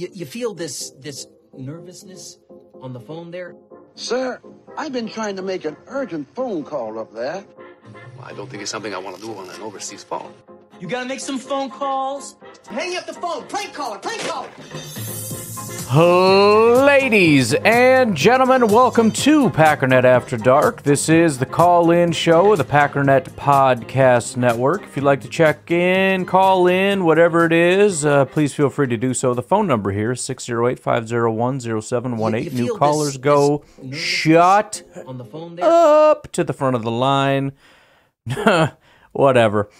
You feel this nervousness on the phone there? Sir, I've been trying to make an urgent phone call up there. Well, I don't think it's something I want to do on an overseas phone. You gotta make some phone calls. Hang up the phone. Prank caller, prank caller. Oh, ladies and gentlemen, welcome to Packernet After Dark. This is the call-in show of the Packernet Podcast Network. If you'd like to check in, call in, whatever it is, please feel free to do so. The phone number here is 608-501-0718. New callers go shut up to the front of the line. Whatever.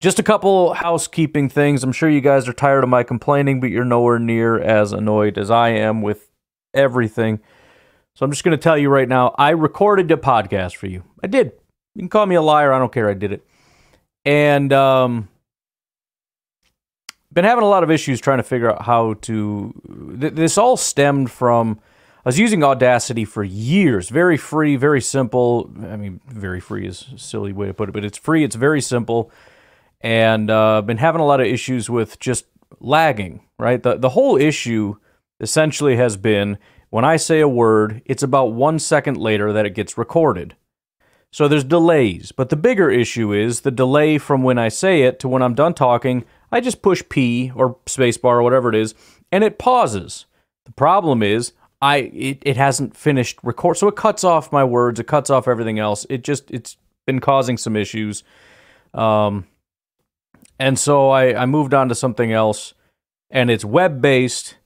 Just a couple housekeeping things. I'm sure you guys are tired of my complaining, but you're nowhere near as annoyed as I am with everything. So I'm just going to tell you right now, I recorded a podcast for you. I did. You can call me a liar. I don't care. I did it. And been having a lot of issues trying to figure out how to... This all stemmed from... I was using Audacity for years. Very free, very simple. I mean, very free is a silly way to put it, but it's free. It's very simple. And I've been having a lot of issues with just lagging, right? The whole issue essentially has been when I say a word, it's about 1 second later that it gets recorded. So there's delays. But the bigger issue is the delay from when I say it to when I'm done talking. I just push P or spacebar or whatever it is, and it pauses. The problem is... It hasn't finished record, so it cuts off my words, it cuts off everything else. It's been causing some issues, and so I moved on to something else, and it's web-based,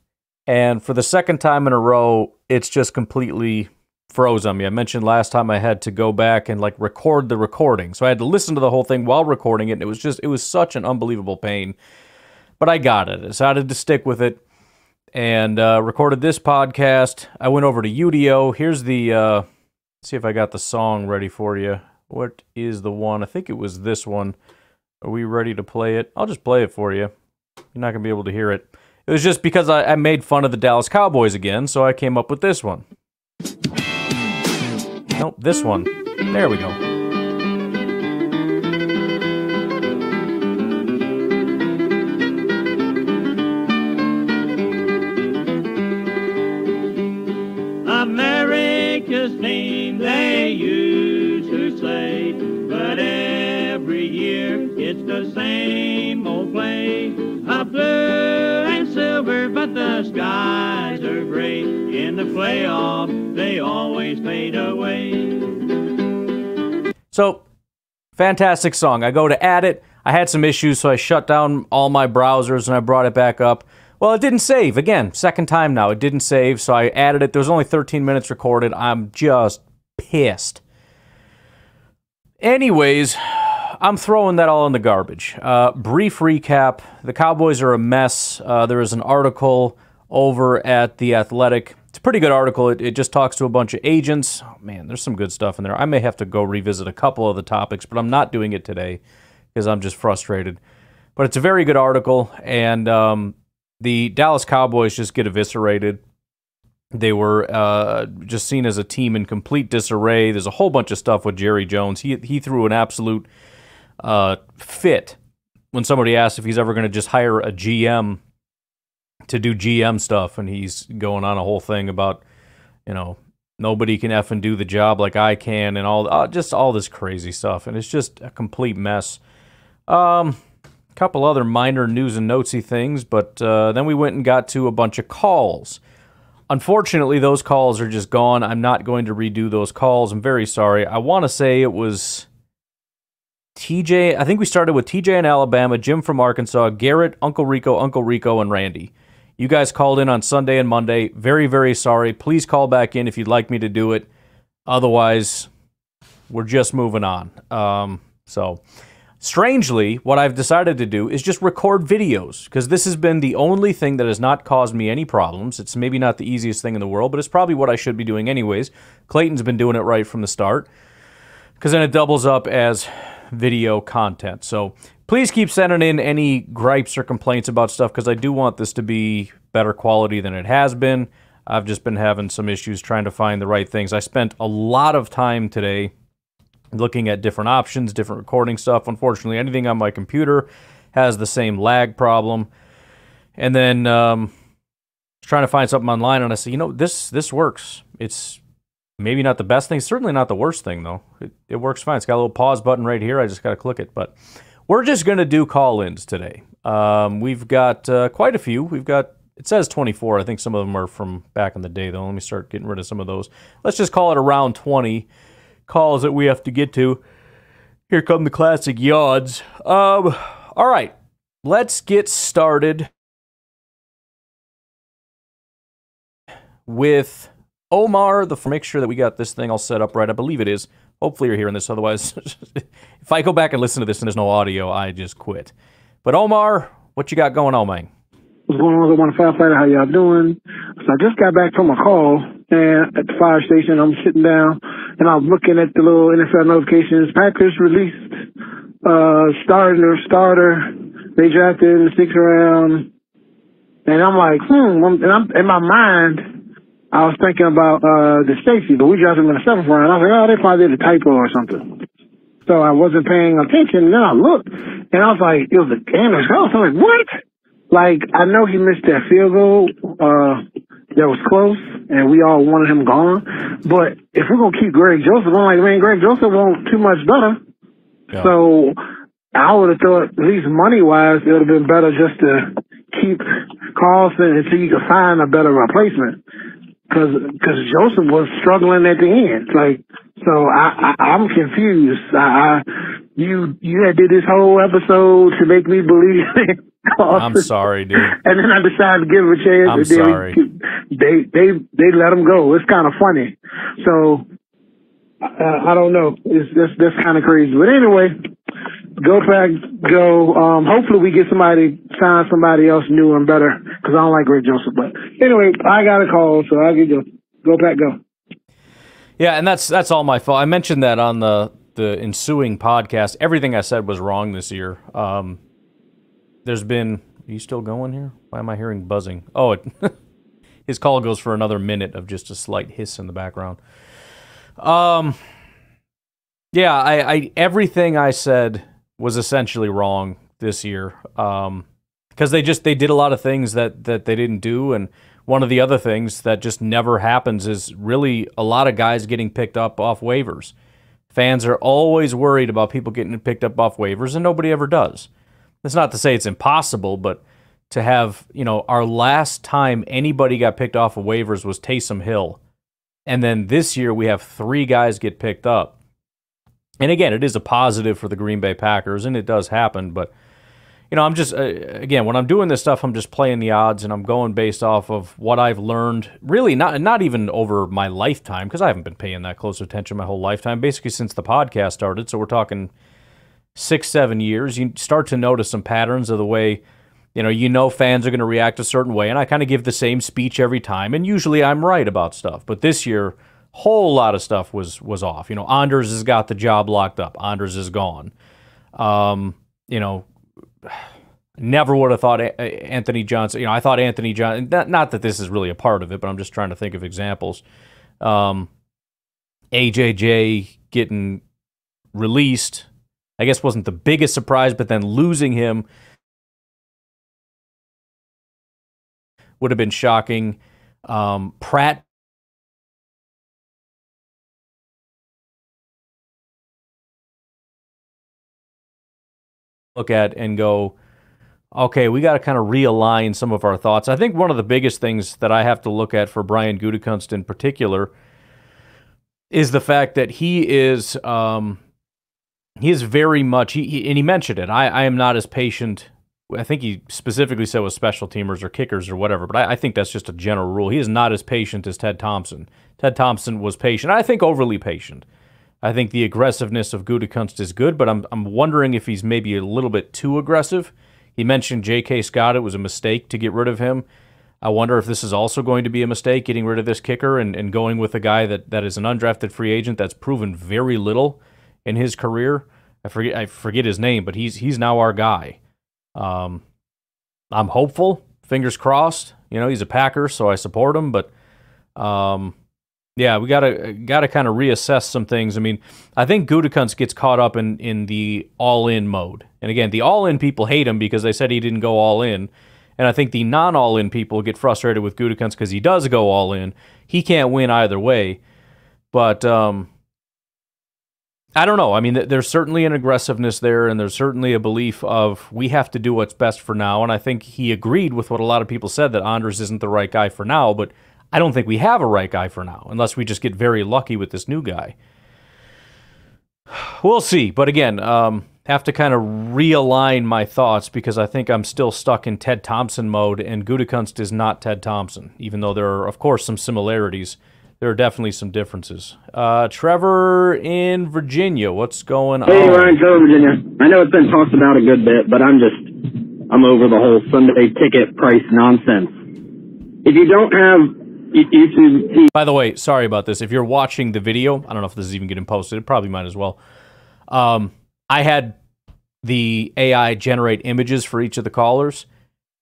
and for the second time in a row, it's just completely froze on me. I mentioned last time I had to go back and like record the recording, so I had to listen to the whole thing while recording it, and it was such an unbelievable pain, but I got it. I decided to stick with it. And recorded this podcast. I went over to Udio. Here's the, see if I got the song ready for you. What is the one? I think it was this one. Are we ready to play it? I'll just play it for you. You're not going to be able to hear it. It was just because I made fun of the Dallas Cowboys again, so I came up with this one. Nope, this one. There we go. The same old play of blue and silver, but the skies are gray. In the playoff, they always fade away. So, fantastic song. I go to add it. I had some issues, so I shut down all my browsers and I brought it back up. Well, it didn't save. Again, second time now. It didn't save, so I added it. There was only 13 minutes recorded. I'm just pissed. Anyways... I'm throwing that all in the garbage. Brief recap. The Cowboys are a mess. There is an article over at The Athletic. It's a pretty good article. It just talks to a bunch of agents. Oh, man, there's some good stuff in there. I may have to go revisit a couple of the topics, but I'm not doing it today because I'm just frustrated. But it's a very good article, and the Dallas Cowboys just get eviscerated. They were just seen as a team in complete disarray. There's a whole bunch of stuff with Jerry Jones. He threw an absolute... fit when somebody asks if he's ever going to just hire a GM to do GM stuff, and he's going on a whole thing about, you know, nobody can effing do the job like I can, and just all this crazy stuff, and it's just a complete mess. A couple other minor news and notesy things, but then we went and got to a bunch of calls. Unfortunately, those calls are just gone. I'm not going to redo those calls. I'm very sorry. I want to say it was... TJ, I think we started with TJ in Alabama, Jim from Arkansas, Garrett, Uncle Rico, and Randy. You guys called in on Sunday and Monday. Very, very sorry. Please call back in if you'd like me to do it. Otherwise, we're just moving on. So, strangely, what I've decided to do is just record videos, because this has been the only thing that has not caused me any problems. It's maybe not the easiest thing in the world, but it's probably what I should be doing anyways. Clayton's been doing it right from the start, because then it doubles up as... video content. So please keep sending in any gripes or complaints about stuff, because I do want this to be better quality than it has been. I've just been having some issues trying to find the right things. I spent a lot of time today looking at different options, different recording stuff. Unfortunately, anything on my computer has the same lag problem. And then trying to find something online, and I said, you know, this works. It's maybe not the best thing, certainly not the worst thing, though. It works fine. It's got a little pause button right here. I just got to click it. But we're just going to do call-ins today. We've got quite a few. We've got, it says 24. I think some of them are from back in the day, though. Let me start getting rid of some of those. Let's just call it around 20 calls that we have to get to. Here come the classic yods. All right, let's get started with Omar. Make sure that we got this thing all set up right. I believe it is. Hopefully you're hearing this. Otherwise, if I go back and listen to this and there's no audio, I just quit. But Omar, what you got going on, man? What's going on, Omar the Firefighter? How y'all doing? So I just got back from a call and at the fire station. I'm sitting down and I'm looking at the little NFL notifications. Packers released starter. They drafted in the 6th round. And I'm like, and I'm in my mind, I was thinking about the safety, but we drafted him in the 7th round. I was like, oh, they probably did a typo or something. So I wasn't paying attention. And then I looked, and I was like, it was Anders Carlson. I was like, what? Like, I know he missed that field goal that was close, and we all wanted him gone. But if we're going to keep Greg Joseph, I'm like, man, Greg Joseph won't too much better. Yeah. So I would have thought, at least money-wise, it would have been better just to keep Carlson until you could find a better replacement. Because Joseph was struggling at the end, like, so I'm confused. You had did this whole episode to make me believe it. I'm sorry, dude. And then I decided to give him a chance. I'm sorry. They let him go. It's kind of funny. So I don't know. It's that's kind of crazy. But anyway, go Pack, go. Hopefully we get somebody else new and better, because I don't like Greg Joseph. But anyway, I got a call, so I'll get you. Go Pack, go. Yeah, and that's all my fault. I mentioned that on the ensuing podcast. Everything I said was wrong this year. There's been. Are you still going here? Why am I hearing buzzing? Oh, his call goes for another minute of just a slight hiss in the background. Yeah, I everything I said was essentially wrong this year, because they did a lot of things that they didn't do, and one of the other things that just never happens is really a lot of guys getting picked up off waivers. Fans are always worried about people getting picked up off waivers, and nobody ever does. That's not to say it's impossible, but to have, you know, our last time anybody got picked off of waivers was Taysom Hill, and then this year we have 3 guys get picked up. And again, it is a positive for the Green Bay Packers, and it does happen. But, you know, I'm just, again, when I'm doing this stuff, I'm just playing the odds, and I'm going based off of what I've learned, really not even over my lifetime, because I haven't been paying that close attention my whole lifetime, basically since the podcast started. So we're talking 6-7 years. You start to notice some patterns of the way, you know fans are going to react a certain way, and I kind of give the same speech every time, and usually I'm right about stuff. But this year, whole lot of stuff was off. You know, Anders has got the job locked up. Anders is gone. You know, never would have thought Anthony Johnson. You know, I thought Anthony Johnson. Not that this is really a part of it, but I'm just trying to think of examples. AJJ getting released, I guess, wasn't the biggest surprise, but then losing him would have been shocking. Pratt look at and go, okay, we got to kind of realign some of our thoughts. I think one of the biggest things that I have to look at for Brian Gutekunst in particular is the fact that he is very much, and he mentioned it, I am not as patient. I think he specifically said with special teamers or kickers or whatever, but I think that's just a general rule. He is not as patient as Ted Thompson. Ted Thompson was patient, I think overly patient. I think the aggressiveness of Gutekunst is good, but I'm wondering if he's maybe a little bit too aggressive. He mentioned J.K. Scott. It was a mistake to get rid of him. I wonder if this is also going to be a mistake, getting rid of this kicker and going with a guy that is an undrafted free agent that's proven very little in his career. I forget his name, but he's now our guy. I'm hopeful. Fingers crossed. You know, he's a Packer, so I support him, but yeah, we gotta kind of reassess some things. I mean, I think Gutekunst gets caught up in the all-in mode. And again, the all-in people hate him because they said he didn't go all-in. And I think the non-all-in people get frustrated with Gutekunst because he does go all-in. He can't win either way. But I don't know. I mean, there's certainly an aggressiveness there, and there's certainly a belief of we have to do what's best for now. And I think he agreed with what a lot of people said, that Anders isn't the right guy for now. But I don't think we have a right guy for now, unless we just get very lucky with this new guy. We'll see. But again, have to kind of realign my thoughts because I think I'm still stuck in Ted Thompson mode, and Gutekunst is not Ted Thompson, even though there are, of course, some similarities. There are definitely some differences. Trevor in Virginia, what's going on? Hey, Ryan, Trevor, Virginia. I know it's been talked about a good bit, but I'm over the whole Sunday ticket price nonsense. If you don't have YouTube TV... By the way, sorry about this. If you're watching the video, I don't know if this is even getting posted. It probably might as well. I had the AI generate images for each of the callers.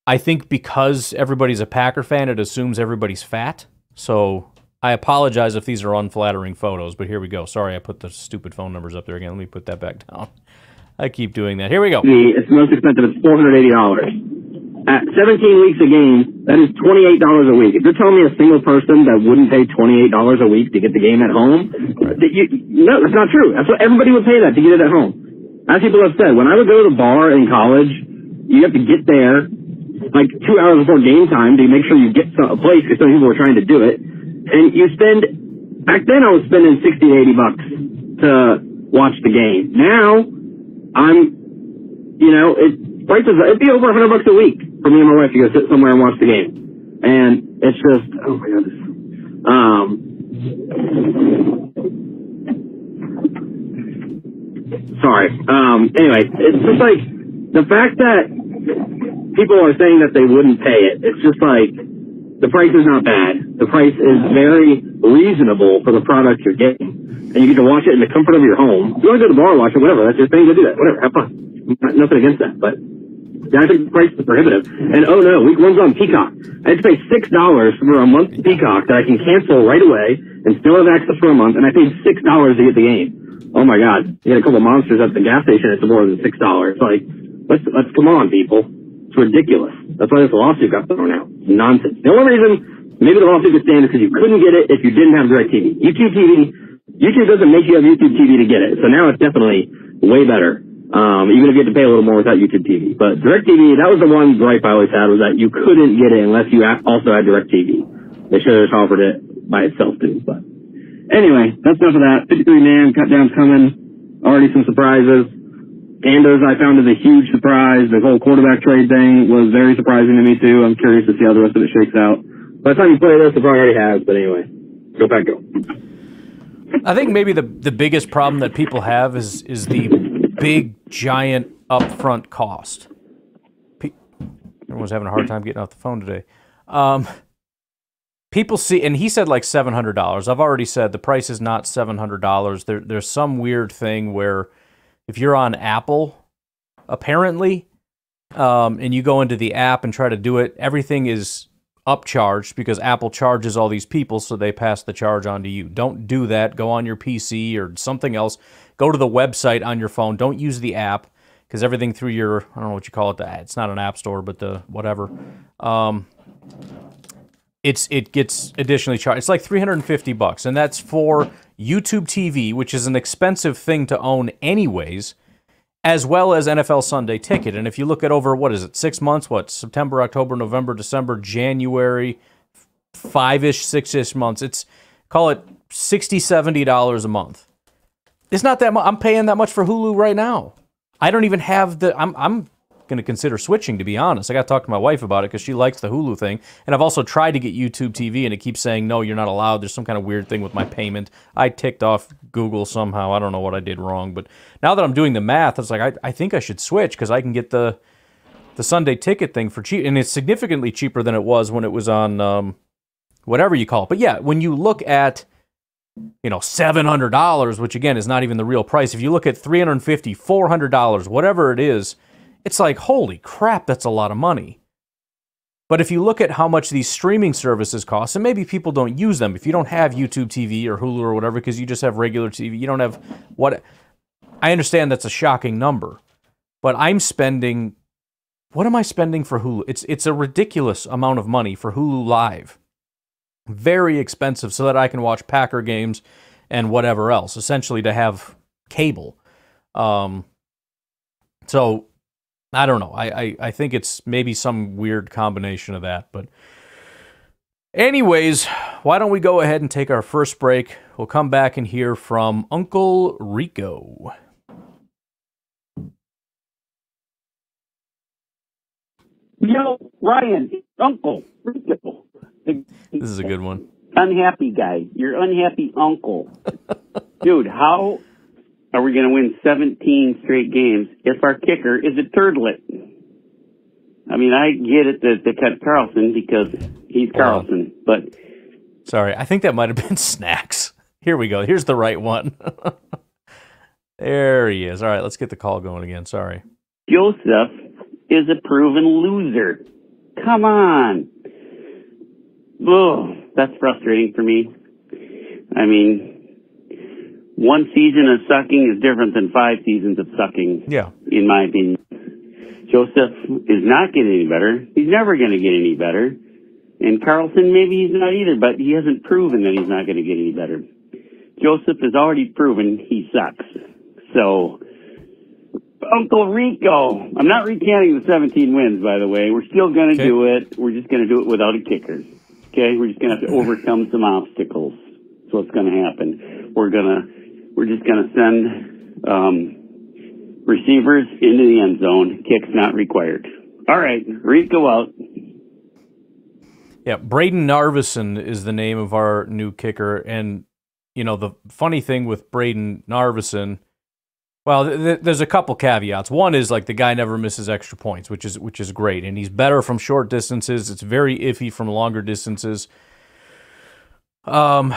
I think because everybody's a Packer fan, it assumes everybody's fat. So I apologize if these are unflattering photos, but here we go. Sorry, I put the stupid phone numbers up there again. Let me put that back down. I keep doing that. Here we go. It's most expensive. It's $480. At 17 weeks a game, that is $28 a week. If you're telling me a single person that wouldn't pay $28 a week to get the game at home, no, that's not true. That's what everybody would pay that to get it at home. As people have said, when I would go to the bar in college, you have to get there like 2 hours before game time to make sure you get a place because some people were trying to do it. And you spend, back then I was spending $60 to $80 to watch the game. Now, it'd be over $100 a week for me and my wife to go sit somewhere and watch the game. And it's just, oh my goodness. Sorry. Anyway, it's just like the fact that people are saying that they wouldn't pay it. It's just like the price is not bad. The price is very reasonable for the product you're getting, and you get to watch it in the comfort of your home. If you want to go to the bar, watch it, whatever. That's your thing to do that. Whatever, have fun. Nothing against that, but I think the price is prohibitive. And oh no, week 1's on Peacock. I had to pay $6 for a month Peacock that I can cancel right away and still have access for a month, and I paid $6 to get the game. Oh my God! You got a couple of monsters at the gas station. It's more than $6. Like, let's come on, people. It's ridiculous. That's why this lawsuit got thrown out. Nonsense. The only reason maybe the lawsuit could stand is because you couldn't get it if you didn't have DirecTV. YouTube doesn't make you have YouTube TV to get it. So now it's definitely way better. Even if you had to pay a little more without YouTube TV. But DirecTV, that was the one gripe I always had, was that you couldn't get it unless you also had DirecTV. They should have just offered it by itself too, but. Anyway, that's enough of that. 53-man cutdown's coming. Already some surprises. Anders, I found, is a huge surprise. The whole quarterback trade thing was very surprising to me, too. I'm curious to see how the rest of it shakes out. By the time you play this, it probably already has. But anyway, go back, go. I think maybe the biggest problem that people have is the big, giant upfront cost. Everyone's having a hard time getting off the phone today. People see, and he said like $700. I've already said the price is not $700. There's some weird thing where if you're on Apple, apparently, and you go into the app and try to do it, everything is upcharged because Apple charges all these people, so they pass the charge on to you. Don't do that. Go on your PC or something else. Go to the website on your phone. Don't use the app because everything through your, I don't know what you call it, it's not an app store, but the whatever. It gets additionally charged. It's like $350, and that's for YouTube TV, which is an expensive thing to own anyways, as well as NFL Sunday Ticket. And if you look at over, what is it, 6 months? What, September, October, November, December, January, five-ish, six-ish months. It's, call it $60, $70 a month. It's not that much. I'm paying that much for Hulu right now. I don't even have the... I'm going to consider switching, to be honest. I got to talk to my wife about it because she likes the Hulu thing. And I've also tried to get YouTube TV, and it keeps saying, no, you're not allowed. There's some kind of weird thing with my payment. I ticked off Google somehow. I don't know what I did wrong. But now that I'm doing the math, it's like, I think I should switch because I can get the Sunday Ticket thing for cheap. And it's significantly cheaper than it was when it was on whatever you call it. But yeah, when you look at, you know, $700, which again is not even the real price. If you look at $350, $400, whatever it is, it's like, holy crap, that's a lot of money. But if you look at how much these streaming services cost, and maybe people don't use them, if you don't have YouTube TV or Hulu or whatever, because you just have regular TV, you don't have what... I understand that's a shocking number, but I'm spending What am I spending for Hulu? It's a ridiculous amount of money for Hulu Live. Very expensive so that I can watch Packer games and whatever else, essentially to have cable. So I don't know. I think it's maybe some weird combination of that. But anyways, why don't we go ahead and take our first break? We'll come back and hear from Uncle Rico. Yo, Ryan, Uncle Rico. This is a good one. Unhappy guy. Your unhappy uncle. Dude, how are we going to win 17 straight games if our kicker is a turdlet? I mean, I get it that they cut Carlson because he's Carlson, but... Sorry, I think that might have been Snacks. Here we go. Here's the right one. There he is. All right, let's get the call going again. Sorry. Joseph is a proven loser. Come on. Oh, that's frustrating for me. I mean, one season of sucking is different than five seasons of sucking, yeah, in my opinion. Joseph is not getting any better. He's never going to get any better. And Carlson, maybe he's not either, but he hasn't proven that he's not going to get any better. Joseph has already proven he sucks. So, Uncle Rico, I'm not recanting the 17 wins, by the way. We're still going to do it. We're just going to do it without a kicker. Okay, we're just going to have to overcome some obstacles. That's what's going to happen. We're just going to send receivers into the end zone. Kicks not required. All right, Rico out. Yeah, Brayden Narveson is the name of our new kicker. And, you know, the funny thing with Brayden Narveson, well, there's a couple caveats. One is, like, the guy never misses extra points, which is great, and he's better from short distances. It's very iffy from longer distances. Couple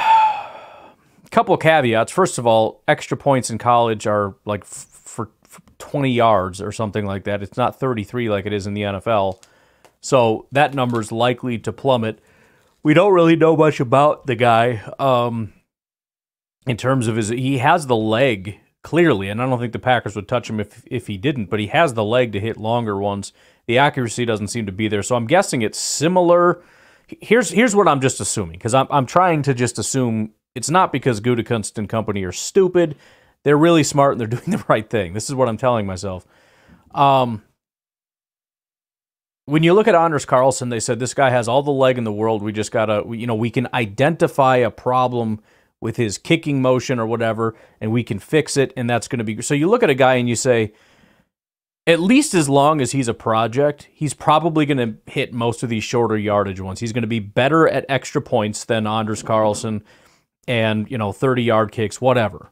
caveats. First of all, extra points in college are like for 20 yards or something like that. It's not 33 like it is in the NFL, so that number is likely to plummet. We don't really know much about the guy in terms of his. He has the leg. Clearly, and I don't think the Packers would touch him if he didn't, but he has the leg to hit longer ones. The accuracy doesn't seem to be there, so I'm guessing it's similar. Here's what I'm just assuming, because I'm trying to just assume it's not because Gutekunst and company are stupid. They're really smart, and they're doing the right thing. This is what I'm telling myself. When you look at Anders Carlson, they said, this guy has all the leg in the world. We just got to, you know, we can identify a problem with his kicking motion or whatever, and we can fix it, and that's going to be... So you look at a guy and you say, at least as long as he's a project, he's probably going to hit most of these shorter yardage ones. He's going to be better at extra points than Anders Carlson and, you know, 30-yard kicks, whatever.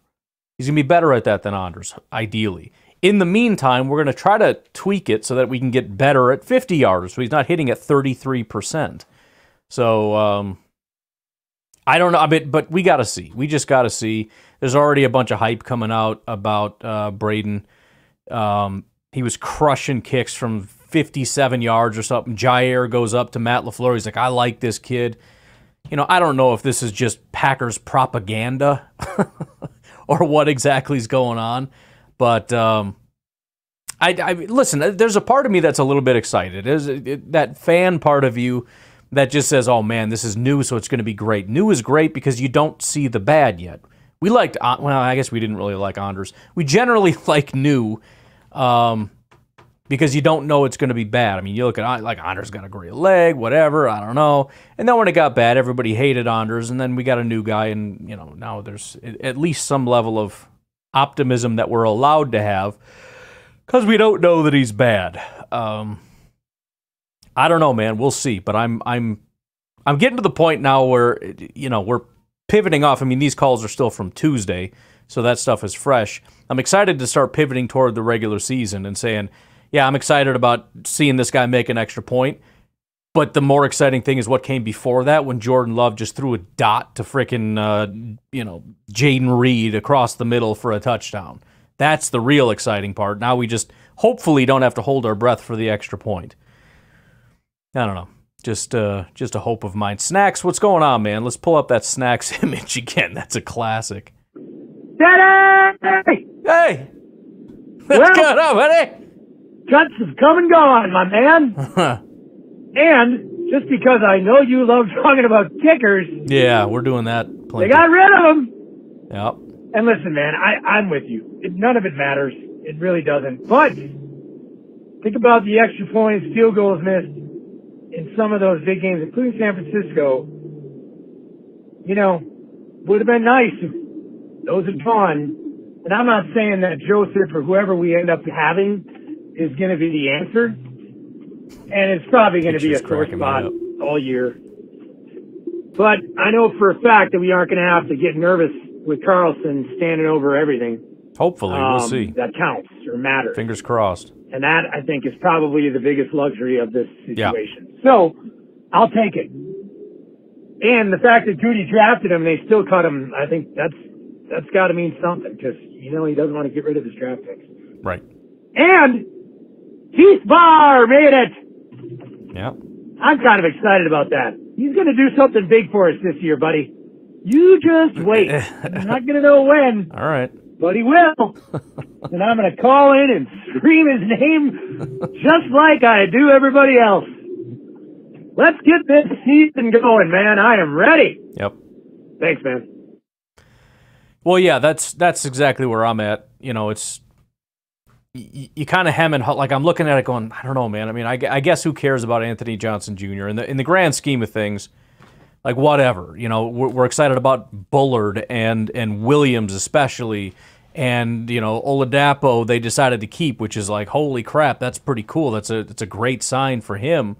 He's going to be better at that than Anders, ideally. In the meantime, we're going to try to tweak it so that we can get better at 50-yarders, so he's not hitting at 33%. So, I don't know, I mean, but we got to see. We just got to see. There's already a bunch of hype coming out about Brayden. He was crushing kicks from 57 yards or something. Jair goes up to Matt LaFleur. He's like, I like this kid. You know, I don't know if this is just Packers propaganda or what exactly is going on. But I listen, there's a part of me that's a little bit excited. There's that fan part of you that just says, oh, man, this is new, so it's going to be great. New is great because you don't see the bad yet. We liked, well, I guess we didn't really like Anders. We generally like new because you don't know it's going to be bad. I mean, you look at, like, Anders got a great leg, whatever, I don't know. And then when it got bad, everybody hated Anders, and then we got a new guy, and, you know, now there's at least some level of optimism that we're allowed to have because we don't know that he's bad. I don't know, man. We'll see, but I'm getting to the point now where, you know, we're pivoting off. I mean, these calls are still from Tuesday, so that stuff is fresh. I'm excited to start pivoting toward the regular season and saying, yeah, I'm excited about seeing this guy make an extra point, but the more exciting thing is what came before that when Jordan Love just threw a dot to frickin', you know, Jaden Reed across the middle for a touchdown. That's the real exciting part. Now we just hopefully don't have to hold our breath for the extra point. I don't know. Just a hope of mine. Snacks, what's going on, man? Let's pull up that Snacks image again. That's a classic. Daddy! Hey! What's going on, buddy? Cuts have come and gone, my man. And just because I know you love talking about kickers. Yeah, we're doing that. They got rid of them. Yep. And listen, man, I'm with you. None of it matters. It really doesn't. But think about the extra points, field goals missed in some of those big games, including San Francisco. You know, would have been nice if those had gone. And I'm not saying that Joseph or whoever we end up having is going to be the answer. And it's probably going to be a sore spot all year. But I know for a fact that we aren't going to have to get nervous with Carlson standing over everything. Hopefully, we'll see. That counts or matters. Fingers crossed. And that, I think, is probably the biggest luxury of this situation. Yeah. So, I'll take it. And the fact that Goody drafted him, they still cut him, I think that's got to mean something. Because, you know, he doesn't want to get rid of his draft picks. Right. And Heath Barr made it. Yeah. I'm kind of excited about that. He's going to do something big for us this year, buddy. You just wait. I'm not going to know when. All right. But he will. And I'm going to call in and scream his name just like I do everybody else. Let's get this season going, man. I am ready. Yep. Thanks, man. Well, yeah, that's exactly where I'm at. You know, it's you kind of hem and haw. Like, I'm looking at it going, I don't know, man. I mean, I guess who cares about Anthony Johnson Jr. In the grand scheme of things, like, whatever. You know, we're excited about Bullard and Williams especially, and, you know, Oladapo they decided to keep, which is like, holy crap, that's pretty cool. That's a great sign for him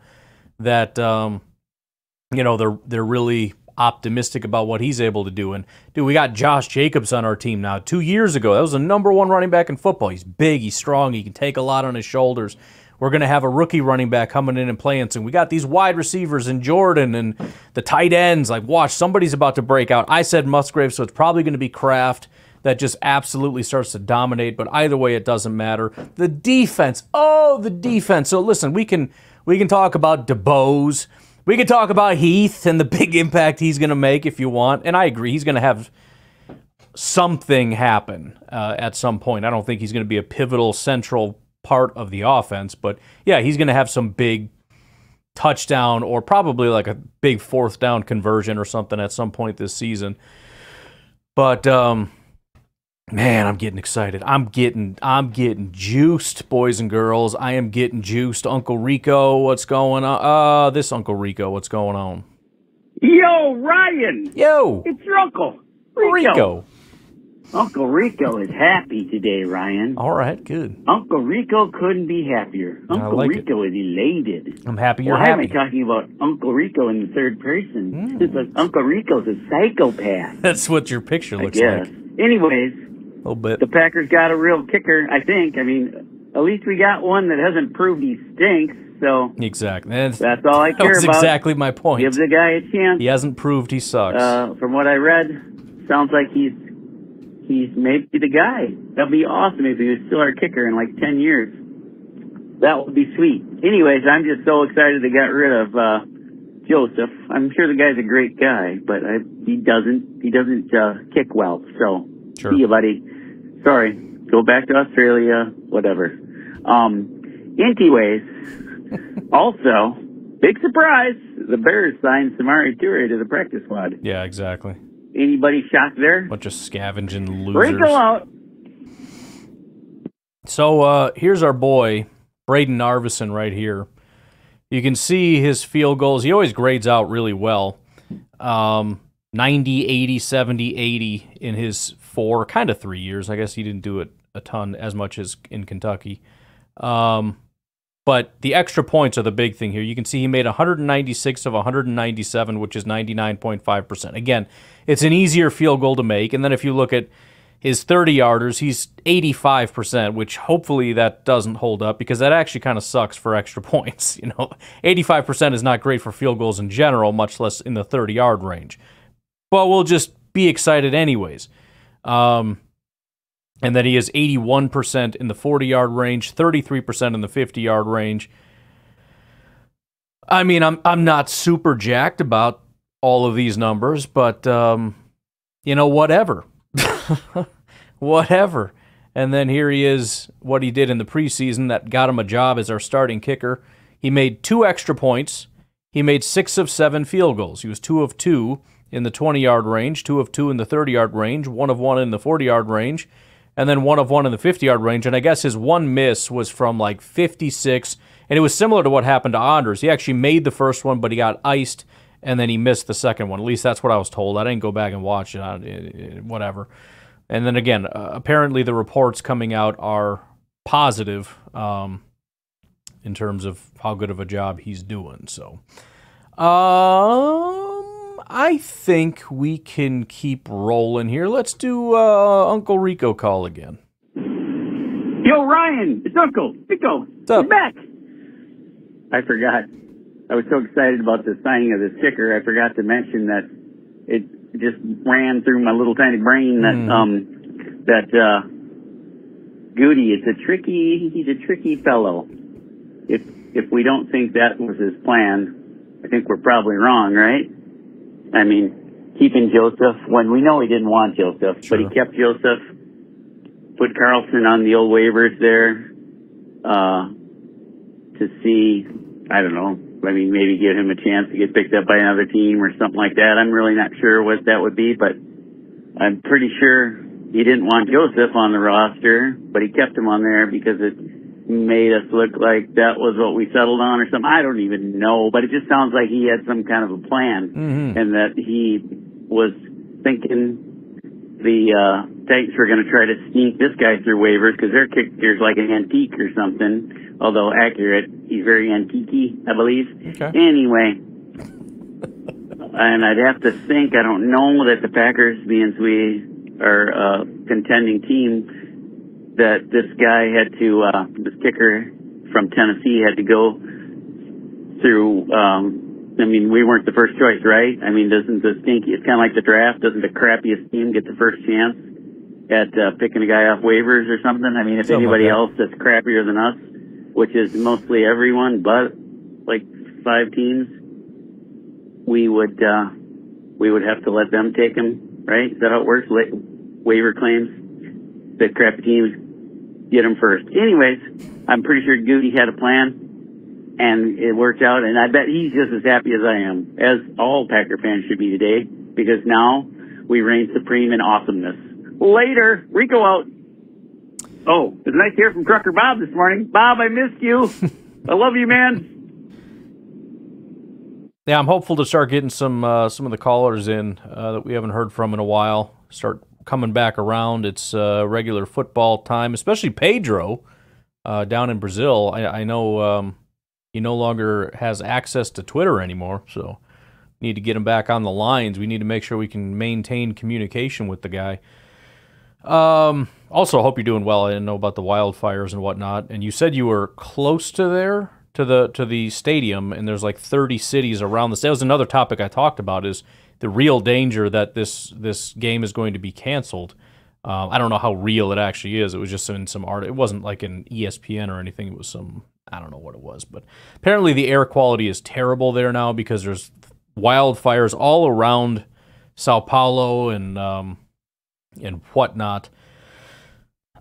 that, you know, they're really optimistic about what he's able to do. And, dude, we got Josh Jacobs on our team now. 2 years ago, that was the #1 running back in football. He's big, he's strong, he can take a lot on his shoulders. We're going to have a rookie running back coming in and playing soon. We got these wide receivers in Jordan and the tight ends. Like, watch, somebody's about to break out. I said Musgrave, so it's probably going to be Kraft that just absolutely starts to dominate. But either way, it doesn't matter. The defense. Oh, the defense. So, listen, we can talk about DeBose. We can talk about Heath and the big impact he's going to make if you want. And I agree, he's going to have something happen at some point. I don't think he's going to be a pivotal central part of the offense, but yeah, he's going to have some big touchdown or probably like a big fourth down conversion or something at some point this season. But man, I'm getting excited. I'm getting juiced, boys and girls. I am getting juiced. Uncle Rico, what's going on? This Uncle Rico, what's going on? Yo, Ryan. Yo. It's your Uncle Rico. Uncle Rico is happy today, Ryan. All right, good. Uncle Rico couldn't be happier. Uncle Rico is elated. I'm happy you're happy. Why am I talking about Uncle Rico in the third person? It's like Uncle Rico's a psychopath. That's what your picture looks like. Anyways, a little bit. The Packers got a real kicker, I think. I mean, at least we got one that hasn't proved he stinks. So exactly. That's all I care about. That's exactly my point. Give the guy a chance. He hasn't proved he sucks. From what I read, sounds like he's maybe the guy. That'd be awesome if he was still our kicker in like 10 years. That would be sweet. Anyways, I'm just so excited they got rid of Joseph. I'm sure the guy's a great guy, but he doesn't kick well. So sure. See you, buddy. Sorry. Go back to Australia. Whatever. Anyways, also big surprise: the Bears signed Samori Touré to the practice squad. Yeah, exactly. Anybody shocked there? Bunch of scavenging losers. Break out. So here's our boy, Brayden Narveson, right here. You can see his field goals. He always grades out really well. 90, 80, 70, 80 in his kind of 3 years. I guess he didn't do it a ton as much as in Kentucky. But the extra points are the big thing here. You can see he made 196 of 197, which is 99.5%. Again, it's an easier field goal to make. And then if you look at his 30-yarders, he's 85%, which hopefully that doesn't hold up because that actually kind of sucks for extra points. You know, 85% is not great for field goals in general, much less in the 30-yard range. But we'll just be excited anyways. And then he is 81% in the 40-yard range, 33% in the 50-yard range. I mean, I'm not super jacked about all of these numbers, but you know, whatever. And then here he is, what he did in the preseason that got him a job as our starting kicker. He made 2 extra points. He made 6 of 7 field goals. He was 2 of 2 in the 20-yard range, 2 of 2 in the 30-yard range, 1 of 1 in the 40-yard range, and then 1 of 1 in the 50-yard range. And I guess his one miss was from like 56, and it was similar to what happened to Anders. He actually made the first one, but he got iced, and then he missed the second one. At least that's what I was told. I didn't go back and watch it, whatever. And then again, apparently the reports coming out are positive in terms of how good of a job he's doing. So I think we can keep rolling here. Let's do Uncle Rico call again. Yo, Ryan, it's Uncle Rico. What's up? I'm back. I forgot. I was so excited about the signing of this kicker, I forgot to mention that it just ran through my little tiny brain that Goody is he's a tricky fellow. If we don't think that was his plan, I think we're probably wrong, right? I mean, keeping Joseph when we know he didn't want Joseph, sure. But he kept Joseph, put Carlson on the old waivers there, to see, I don't know. I mean, maybe give him a chance to get picked up by another team or something like that. I'm really not sure what that would be, but I'm pretty sure he didn't want Joseph on the roster, but he kept him on there because it made us look like that was what we settled on or something. I don't even know, but it just sounds like he had some kind of a plan and that he was thinking the Titans were going to try to sneak this guy through waivers because their kicker's like an antique or something. Although accurate, he's very antique-y, I believe. Okay. Anyway, and I'd have to think, I don't know that the Packers, being we are a contending team, that this guy had to, this kicker from Tennessee had to go through, I mean, we weren't the first choice, right? I mean, doesn't the stinky, it's kind of like the draft, doesn't the crappiest team get the first chance at picking a guy off waivers or something? I mean, if something anybody like that. Else that's crappier than us, which is mostly everyone but like 5 teams, we would have to let them take him, right? Is that how it works? Waiver claims, the crappy teams get him first. Anyways, I'm pretty sure Goody had a plan, and it worked out, and I bet he's just as happy as I am, as all Packer fans should be today, because now we reign supreme in awesomeness. Later, Rico out. Oh, it was nice to hear from Trucker Bob this morning. Bob, I missed you. I love you, man. Yeah, I'm hopeful to start getting some of the callers in that we haven't heard from in a while. Start coming back around. It's regular football time, especially Pedro down in Brazil. I know he no longer has access to Twitter anymore, so need to get him back on the lines. We need to make sure we can maintain communication with the guy. Also, hope you're doing well. I didn't know about the wildfires and whatnot. And you said you were close to there, to the stadium, and there's like 30 cities around this. That was another topic I talked about, is the real danger that this game is going to be canceled. I don't know how real it actually is. It was just in some art. It wasn't like an ESPN or anything. It was some, I don't know what it was. But apparently the air quality is terrible there now because there's wildfires all around Sao Paulo and whatnot.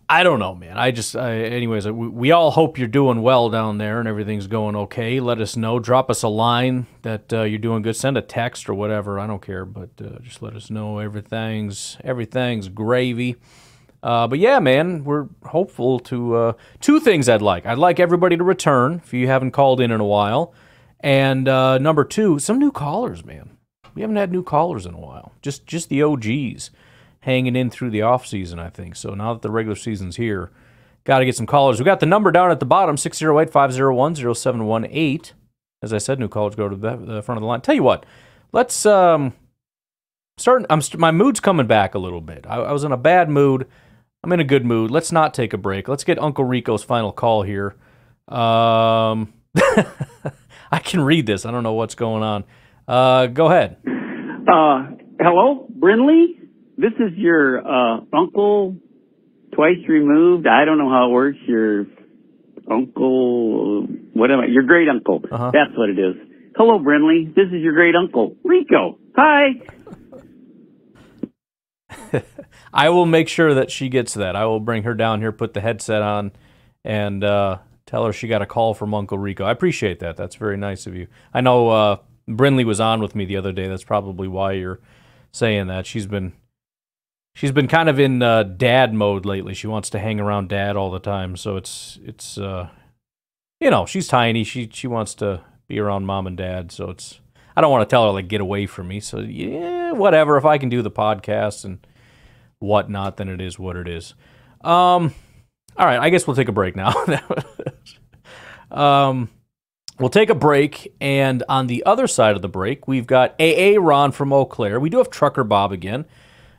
I don't know, man. Anyways, we all hope you're doing well down there and everything's going okay. Let us know. Drop us a line that you're doing good. Send a text or whatever. I don't care, but just let us know everything's gravy. But yeah, man, we're hopeful to two things I'd like. I'd like everybody to return if you haven't called in a while. And number two, some new callers, man. We haven't had new callers in a while. Just the OGs. Hanging in through the offseason, I think. So now that the regular season's here, got to get some callers. We got the number down at the bottom, 608-501-0718. As I said, new callers go to the front of the line. Tell you what, let's start. My mood's coming back a little bit. I was in a bad mood. I'm in a good mood. Let's not take a break. Let's get Uncle Rico's final call here. I can read this. I don't know what's going on. Go ahead. Hello, Brindley? This is your uncle, twice removed. I don't know how it works. Your uncle, whatever. Your great uncle. Uh-huh. That's what it is. Hello, Brindley. This is your great uncle, Rico. Hi. I will make sure that she gets that. I will bring her down here, put the headset on, and tell her she got a call from Uncle Rico. I appreciate that. That's very nice of you. I know Brindley was on with me the other day. That's probably why you're saying that. She's been kind of in dad mode lately. She wants to hang around dad all the time. So it's you know, she's tiny. She wants to be around mom and dad. So it's, I don't want to tell her, like, get away from me. So yeah, whatever. If I can do the podcast and whatnot, then it is what it is. All right, I guess we'll take a break now. We'll take a break, and on the other side of the break, we've got A.A. Ron from Eau Claire. We do have Trucker Bob again.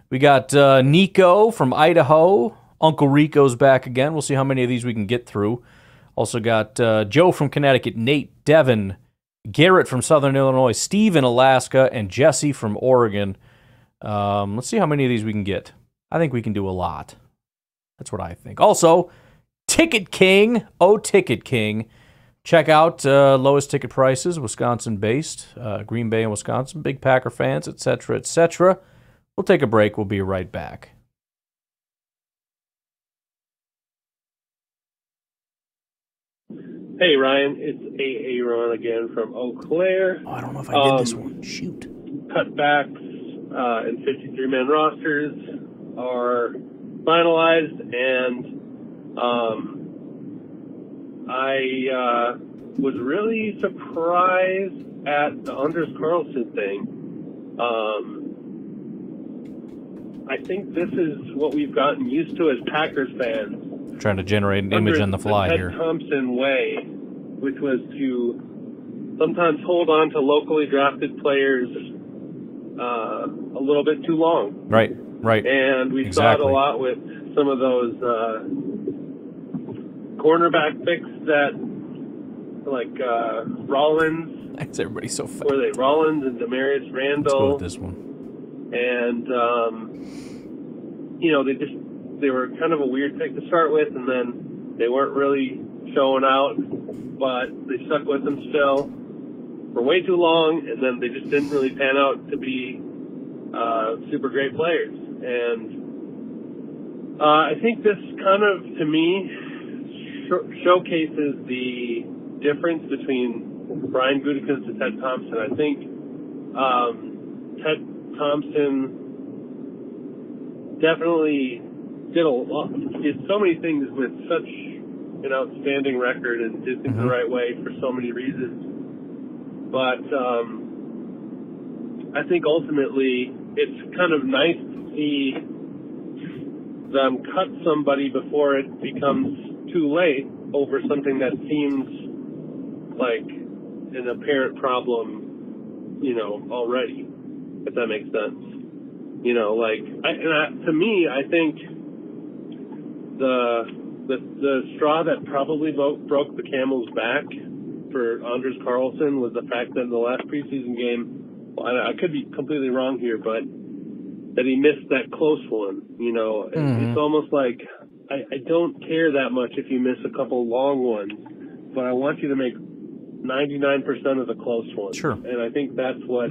We got Nico from Idaho. Uncle Rico's back again. We'll see how many of these we can get through. Also got Joe from Connecticut, Nate, Devin, Garrett from Southern Illinois, Steve in Alaska, and Jesse from Oregon. Let's see how many of these we can get. I think we can do a lot. That's what I think. Also, Ticket King, oh, Ticket King. Check out lowest ticket prices, Wisconsin-based, Green Bay and Wisconsin, big Packer fans, etc., etc. We'll take a break. We'll be right back. Hey, Ryan. It's A.A. Ron again from Eau Claire. Oh, I don't know if I did this one. Shoot. Cutbacks and 53-man rosters are finalized, and I was really surprised at the Anders Carlson thing. I think this is what we've gotten used to as Packers fans. Trying to generate an image on the fly here. Ted Thompson way, which was to sometimes hold on to locally drafted players a little bit too long. Right, right. And we saw it a lot with some of those cornerback picks that, like Rollins. Why is everybody so fast? Were they Rollins and Demarius Randall? Let's go with this one. And, you know, they were kind of a weird pick to start with, and then they weren't really showing out, but they stuck with them still for way too long, and then they just didn't really pan out to be super great players. And I think this kind of, to me, showcases the difference between Brian Gutekunst and Ted Thompson. I think Ted Thompson definitely did so many things with such an outstanding record and did things the right way for so many reasons. But I think ultimately it's kind of nice to see them cut somebody before it becomes too late over something that seems like an apparent problem, you know, already. If that makes sense, you know, like, to me, I think the straw that probably broke the camel's back for Anders Carlson was the fact that in the last preseason game, I could be completely wrong here, but that he missed that close one. You know, it's almost like I don't care that much if you miss a couple long ones, but I want you to make 99% of the close ones. Sure. And I think that's what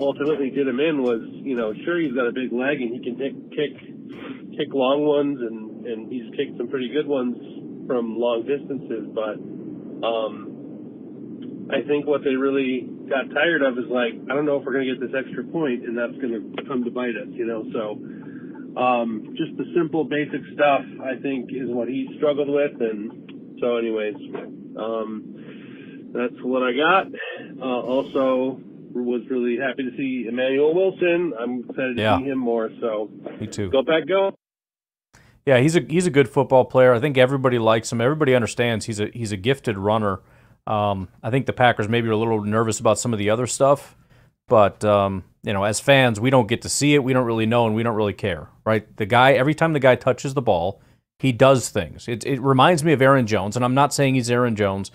ultimately did him in was, you know, sure, he's got a big leg and he can kick long ones, and he's kicked some pretty good ones from long distances, but I think what they really got tired of is, like, I don't know if we're going to get this extra point, and that's going to come to bite us, you know. So just the simple basic stuff, I think, is what he struggled with. And so anyways, that's what I got. Also was really happy to see Emmanuel Wilson. I'm excited to see him more. So me too. Go Pack Go. Yeah, he's a good football player. I think everybody likes him. Everybody understands he's a gifted runner. I think the Packers maybe are a little nervous about some of the other stuff, but you know, as fans, we don't get to see it. We don't really know, and we don't really care, right? The guy, every time the guy touches the ball, he does things. It reminds me of Aaron Jones, and I'm not saying he's Aaron Jones.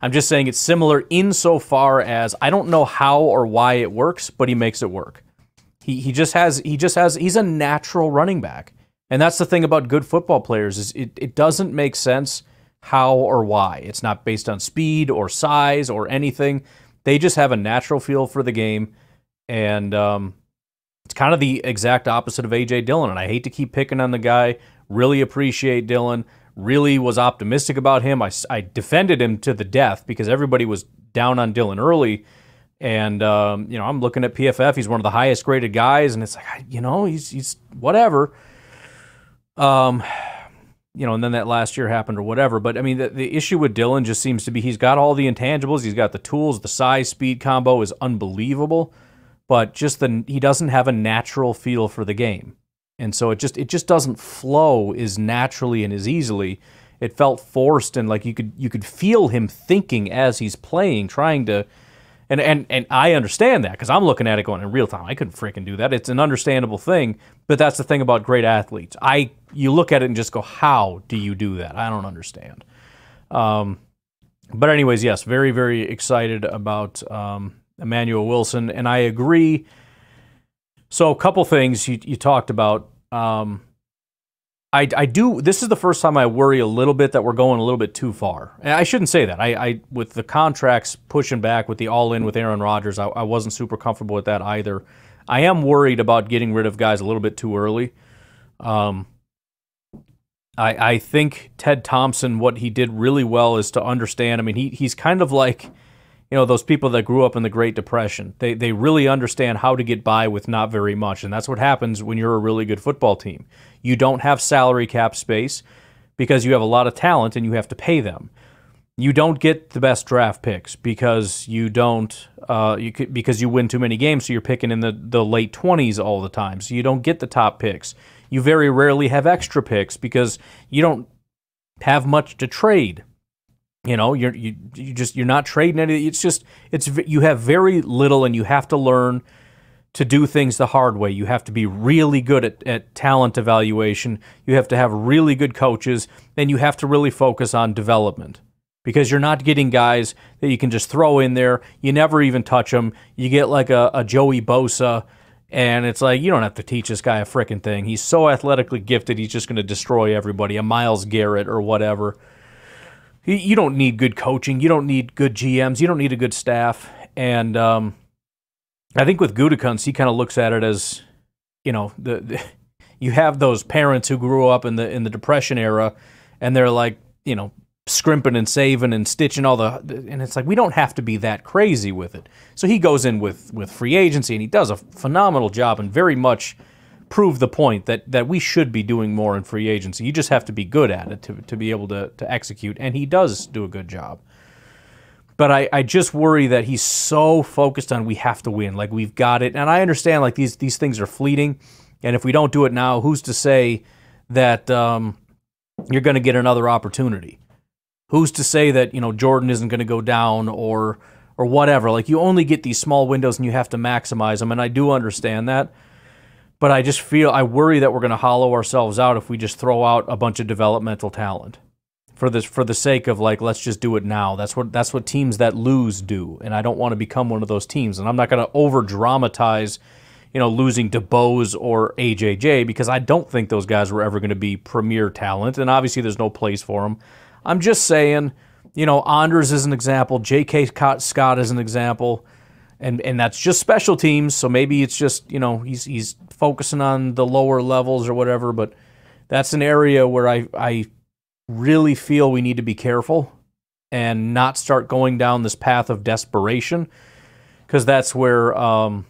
I'm just saying it's similar insofar as I don't know how or why it works, but he makes it work. He's a natural running back. And that's the thing about good football players, is it doesn't make sense how or why. It's not based on speed or size or anything. They just have a natural feel for the game, and it's kind of the exact opposite of A.J. Dillon, and I hate to keep picking on the guy. Really appreciate Dillon. Really was optimistic about him. I defended him to the death because everybody was down on Dillon early. And, you know, I'm looking at PFF. He's one of the highest graded guys, and it's like, you know, he's whatever. You know, and then that last year happened or whatever. But, I mean, the issue with Dillon just seems to be he's got all the intangibles. He's got the tools. The size-speed combo is unbelievable. But just he doesn't have a natural feel for the game. And so it just doesn't flow as naturally and as easily. It felt forced, and like you could feel him thinking as he's playing, trying to, and I understand that because I'm looking at it going in real time. I couldn't freaking do that. It's an understandable thing, but that's the thing about great athletes. You look at it and just go, how do you do that? I don't understand. But anyways, yes, very, very excited about Emmanuel Wilson, and I agree. So a couple things you talked about. I do. This is the first time I worry a little bit that we're going a little bit too far. And I shouldn't say that. I with the contracts pushing back with the all-in with Aaron Rodgers, I wasn't super comfortable with that either. I am worried about getting rid of guys a little bit too early. I think Ted Thompson, what he did really well is to understand. I mean, he's kind of like, you know, those people that grew up in the Great Depression, they really understand how to get by with not very much, and that's what happens when you're a really good football team. You don't have salary cap space because you have a lot of talent and you have to pay them. You don't get the best draft picks because you don't because you win too many games, so you're picking in the late 20s all the time, so you don't get the top picks. You very rarely have extra picks because you don't have much to trade. You know, you're not trading anything. It's you have very little, and you have to learn to do things the hard way. You have to be really good at talent evaluation. You have to have really good coaches, and you have to really focus on development because you're not getting guys that you can just throw in there. You never even touch them. You get like a Joey Bosa, and it's like you don't have to teach this guy a frickin' thing. He's so athletically gifted. He's just going to destroy everybody. A Myles Garrett or whatever. You don't need good coaching. You don't need good GMs. You don't need a good staff. And I think with Gutekunst, he kind of looks at it as, you know, you have those parents who grew up in the Depression era, and they're like, you know, scrimping and saving and stitching all the, and it's like we don't have to be that crazy with it. So he goes in with free agency, and he does a phenomenal job and very much prove the point that we should be doing more in free agency. You just have to be good at it to be able to execute, and he does do a good job. But I just worry that he's so focused on we have to win, like we've got it. And I understand like these things are fleeting, and if we don't do it now, who's to say that you're going to get another opportunity? Who's to say that, you know, Jordan isn't going to go down or whatever? Like you only get these small windows and you have to maximize them, and I do understand that. But I just feel, I worry that we're going to hollow ourselves out if we just throw out a bunch of developmental talent for the sake of like, let's just do it now. That's what teams that lose do, and I don't want to become one of those teams. And I'm not going to over-dramatize, you know, losing DeBose or AJJ because I don't think those guys were ever going to be premier talent, and obviously there's no place for them. I'm just saying, you know, Anders is an example, J.K. Scott is an example. And that's just special teams, so maybe it's just, you know, he's focusing on the lower levels or whatever, but that's an area where I really feel we need to be careful and not start going down this path of desperation, because that's where, you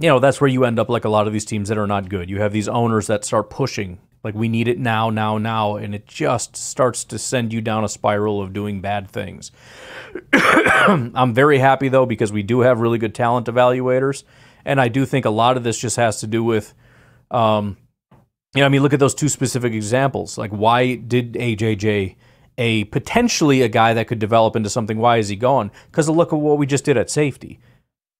know, that's where you end up like a lot of these teams that are not good. You have these owners that start pushing, like we need it now, and it just starts to send you down a spiral of doing bad things. I'm very happy, though, because we do have really good talent evaluators, and I do think a lot of this just has to do with, you know, I mean, look at those two specific examples. Like, why did AJJ, potentially a guy that could develop into something, why is he gone? Because look at what we just did at safety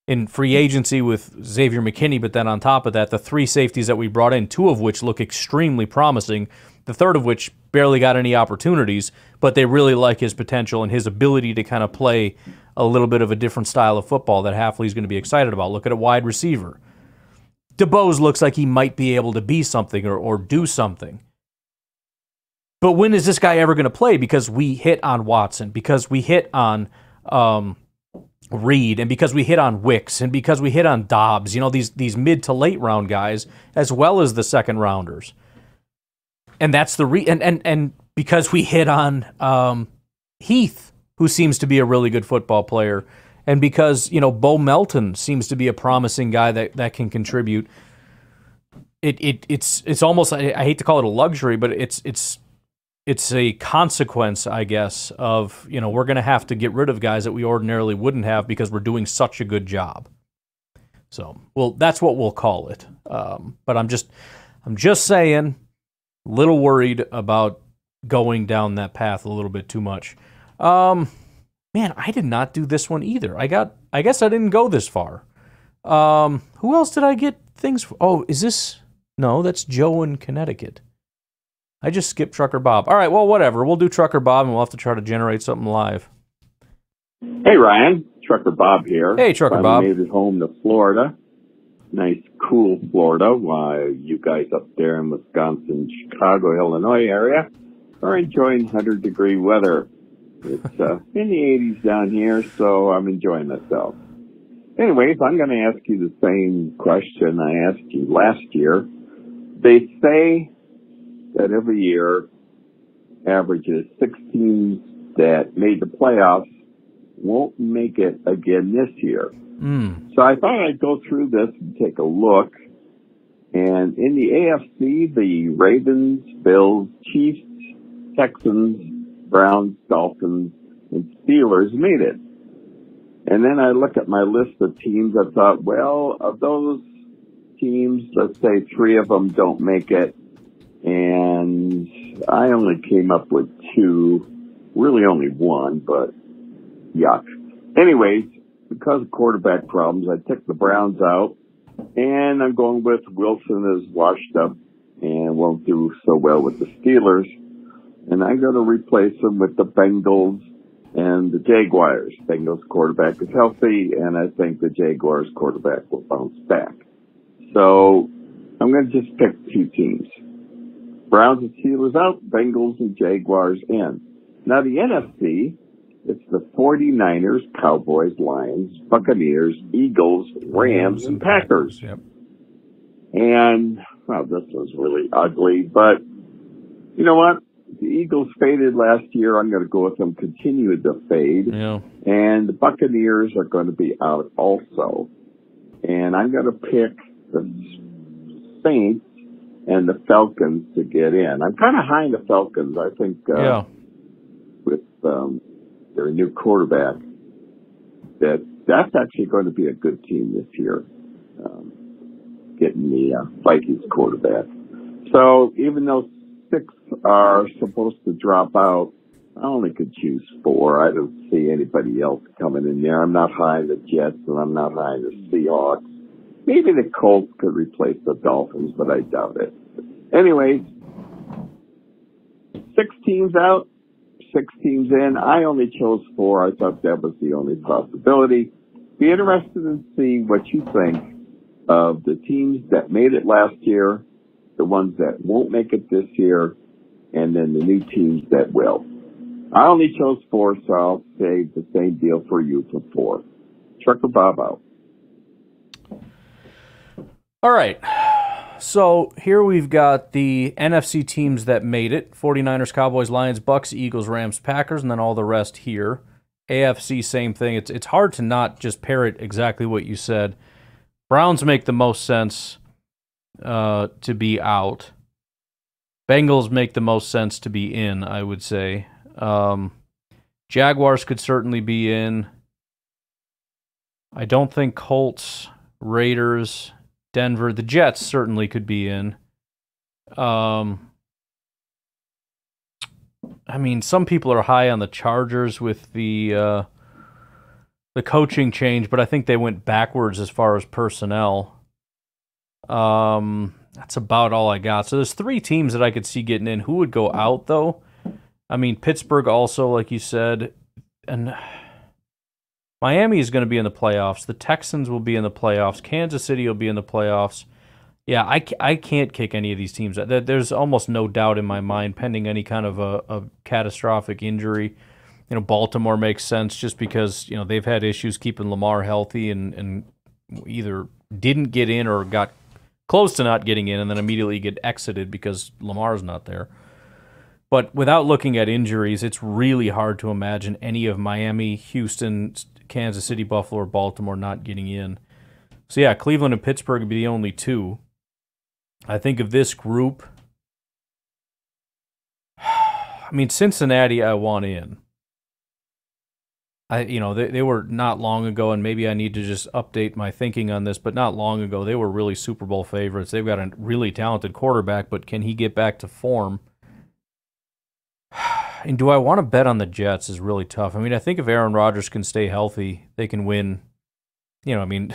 in free agency with Xavier McKinney, but then on top of that, the three safeties that we brought in, two of which look extremely promising, the third of which barely got any opportunities, but they really like his potential and his ability to kind of play a little bit of a different style of football that Hafley's going to be excited about. Look at a wide receiver. DeBose looks like he might be able to be something or do something. But when is this guy ever going to play? Because we hit on Watson, because we hit on Reed, and because we hit on Wicks, and because we hit on Dobbs, you know, these mid to late round guys, as well as the second rounders. And that's the and because we hit on Heath, who seems to be a really good football player, and because, you know, Bo Melton seems to be a promising guy that can contribute. It's almost, I hate to call it a luxury, but it's a consequence, I guess, of, you know, we're going to have to get rid of guys that we ordinarily wouldn't have because we're doing such a good job. So, well, that's what we'll call it. But I'm just saying, a little worried about going down that path a little bit too much. Man, I did not do this one either. I guess I didn't go this far. Who else did I get things for? Oh, is this? No, that's Joe in Connecticut. I just skipped Trucker Bob. All right, well, whatever. We'll do Trucker Bob, and we'll have to try to generate something live. Hey, Ryan. Trucker Bob here. Hey, Trucker Bob. I made it home to Florida. Nice, cool Florida. Why, you guys up there in Wisconsin, Chicago, Illinois area are enjoying 100-degree weather. It's in the 80s down here, so I'm enjoying myself. Anyways, I'm going to ask you the same question I asked you last year. They say that every year averages 6 teams that made the playoffs won't make it again this year. Mm. So I thought I'd go through this and take a look. And in the AFC, the Ravens, Bills, Chiefs, Texans, Browns, Dolphins, and Steelers made it. And then I look at my list of teams. I thought, well, of those teams, let's say 3 of them don't make it. And I only came up with 2, really only 1, but yuck. Anyways, because of quarterback problems, I took the Browns out, and I'm going with Wilson is washed up and won't do so well with the Steelers. And I'm going to replace him with the Bengals and the Jaguars. Bengals quarterback is healthy, and I think the Jaguars quarterback will bounce back. So I'm going to just pick 2 teams. Browns and Steelers out, Bengals and Jaguars in. Now the NFC, it's the 49ers, Cowboys, Lions, Buccaneers, Eagles, Rams, and Packers. Yep. And, well, this was really ugly, but you know what? The Eagles faded last year. I'm going to go with them, continue to fade. Yeah. And the Buccaneers are going to be out also. And I'm going to pick the Saints and the Falcons to get in. I'm kind of high in the Falcons, I think, with their new quarterback. That's actually going to be a good team this year, getting the Vikings quarterback. So even though 6 are supposed to drop out, I only could choose 4. I don't see anybody else coming in there. I'm not high in the Jets, and I'm not high in the Seahawks. Maybe the Colts could replace the Dolphins, but I doubt it. Anyways, 6 teams out, 6 teams in. I only chose 4. I thought that was the only possibility. Be interested in seeing what you think of the teams that made it last year, the ones that won't make it this year, and then the new teams that will. I only chose 4, so I'll save the same deal for you for 4. Trucker Bob out. All right, so here we've got the NFC teams that made it. 49ers, Cowboys, Lions, Bucks, Eagles, Rams, Packers, and then all the rest here. AFC, same thing. It's hard to not just parrot exactly what you said. Browns make the most sense to be out. Bengals make the most sense to be in, I would say. Jaguars could certainly be in. I don't think Colts, Raiders, Denver, the Jets certainly could be in. I mean, some people are high on the Chargers with the coaching change, but I think they went backwards as far as personnel. That's about all I got. So there's 3 teams that I could see getting in. Who would go out, though? I mean, Pittsburgh also, like you said, and Miami is going to be in the playoffs. The Texans will be in the playoffs. Kansas City will be in the playoffs. Yeah, I can't kick any of these teams. There's almost no doubt in my mind, pending any kind of a catastrophic injury, you know, Baltimore makes sense just because, you know, they've had issues keeping Lamar healthy and either didn't get in or got close to not getting in and then immediately get exited because Lamar's not there. But without looking at injuries, it's really hard to imagine any of Miami, Houston, Kansas City, Buffalo, or Baltimore not getting in. So, yeah, Cleveland and Pittsburgh would be the only two. I think of this group, I mean, Cincinnati I want in. You know, they were not long ago, and maybe I need to just update my thinking on this, but not long ago, they were really Super Bowl favorites. They've got a really talented quarterback, but can he get back to form? And do I want to bet on the Jets is really tough. I mean, I think if Aaron Rodgers can stay healthy, they can win. You know, I mean,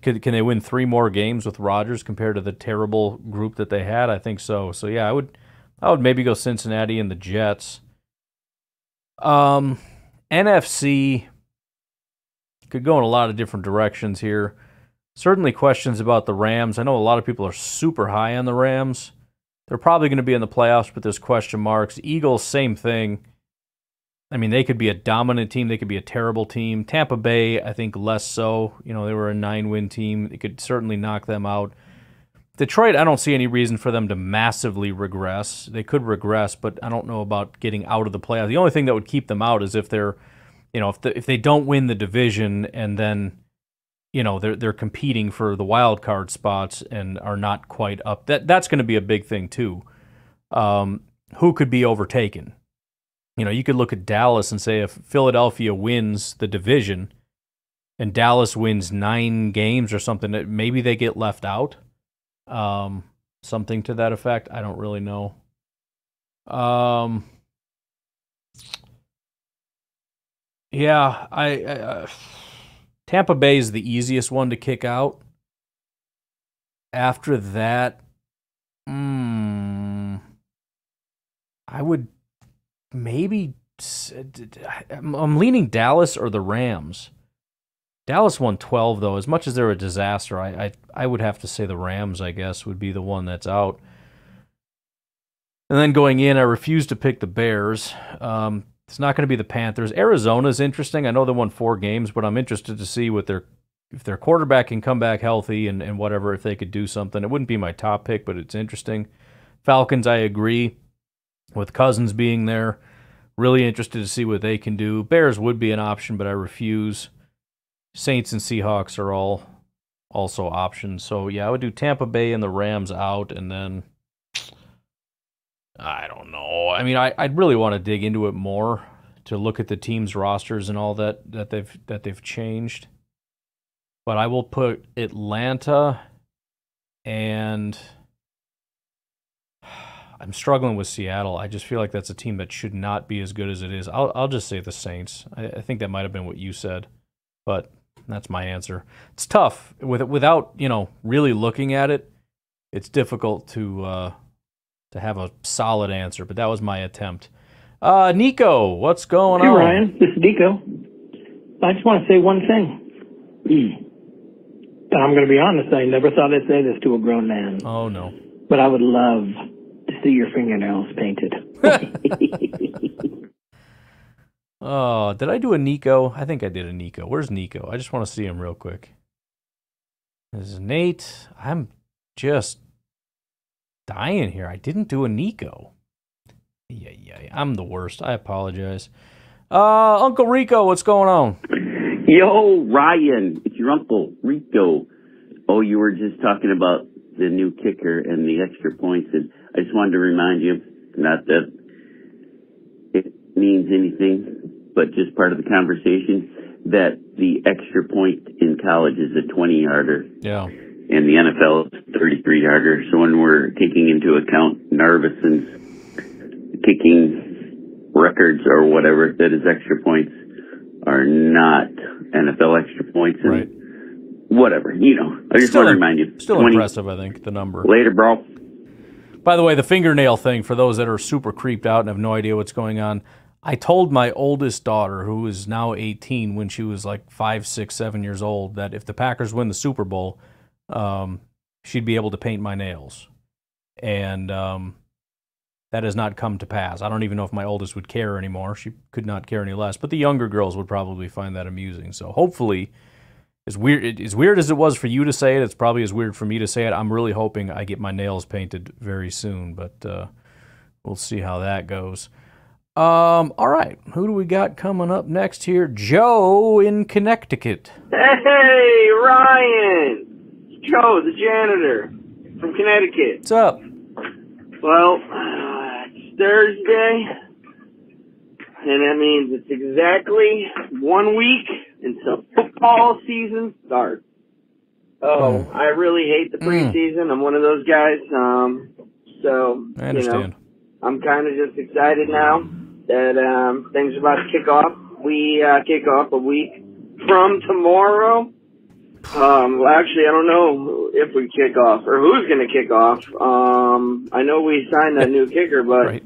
can they win 3 more games with Rodgers compared to the terrible group that they had? I think so. So, yeah, I would maybe go Cincinnati and the Jets. NFC could go in a lot of different directions here. Certainly questions about the Rams. I know a lot of people are super high on the Rams. They're probably going to be in the playoffs, but there's question marks. Eagles, same thing. I mean, they could be a dominant team. They could be a terrible team. Tampa Bay, I think less so. You know, they were a 9-win team. It could certainly knock them out. Detroit, I don't see any reason for them to massively regress. They could regress, but I don't know about getting out of the playoffs. The only thing that would keep them out is if they're, you know, if they don't win the division and then, you know, they're competing for the wild card spots and are not quite up. That's going to be a big thing too. Who could be overtaken? You know, you could look at Dallas and say if Philadelphia wins the division and Dallas wins 9 games or something, maybe they get left out. Something to that effect. I don't really know. Yeah, I Tampa Bay is the easiest one to kick out. After that, I would maybe. I'm leaning Dallas or the Rams. Dallas won 12, though. As much as they're a disaster, I would have to say the Rams, I guess, would be the one that's out. And then going in, I refuse to pick the Bears. It's not going to be the Panthers. Arizona's interesting. I know they won 4 games, but I'm interested to see what if their quarterback can come back healthy and whatever, if they could do something. It wouldn't be my top pick, but it's interesting. Falcons, I agree. With Cousins being there, really interested to see what they can do. Bears would be an option, but I refuse. Saints and Seahawks are all also options. So, yeah, I would do Tampa Bay and the Rams out, and then I don't know. I mean, I'd really want to dig into it more to look at the team's rosters and all that they've changed. But I will put Atlanta, and I'm struggling with Seattle. I just feel like that's a team that should not be as good as it is. I'll just say the Saints. I think that might have been what you said, but that's my answer. It's tough without, you know, really looking at it. It's difficult to have a solid answer, but that was my attempt. Nico, what's going on? Hey, Ryan, this is Nico. I just want to say one thing. And I'm going to be honest, I never thought I'd say this to a grown man. Oh, no. But I would love to see your fingernails painted. Oh, did I do a Nico? I think I did a Nico. Where's Nico? I just want to see him real quick. This is Nate. I'm just dying here. I didn't do a Nico. Yeah. I'm the worst. I apologize. Uncle Rico, what's going on? Yo, Ryan. It's your Uncle Rico. Oh, you were just talking about the new kicker and the extra points. And I just wanted to remind you, not that it means anything, but just part of the conversation, that the extra point in college is a 20-yarder. Yeah. And the NFL is a 33-yarder. So when we're taking into account Narveson's kicking records or whatever, that his extra points are not NFL extra points. And right. Whatever, you know. I just want to remind you. Still 20. Impressive, I think, the number. Later, bro. By the way, the fingernail thing, for those that are super creeped out and have no idea what's going on, I told my oldest daughter, who is now 18, when she was like 5, 6, 7 years old, that if the Packers win the Super Bowl, she'd be able to paint my nails. And That has not come to pass. I don't even know if my oldest would care anymore. She could not care any less. But the younger girls would probably find that amusing. So hopefully, as weird as it was for you to say it, it's probably as weird for me to say it. I'm really hoping I get my nails painted very soon, but we'll see how that goes. All right, who do we got coming up next here? Joe in Connecticut. Hey, Ryan. It's Joe, the janitor from Connecticut. What's up? Well, it's Thursday, and that means it's exactly 1 week until football season starts. Oh, I really hate the preseason. I'm one of those guys. So, I understand. You know, I'm kind of just excited now that things are about to kick off. We kick off a week from tomorrow. Well, actually, I don't know if we kick off or who's going to kick off. I know we signed that new kicker, but right.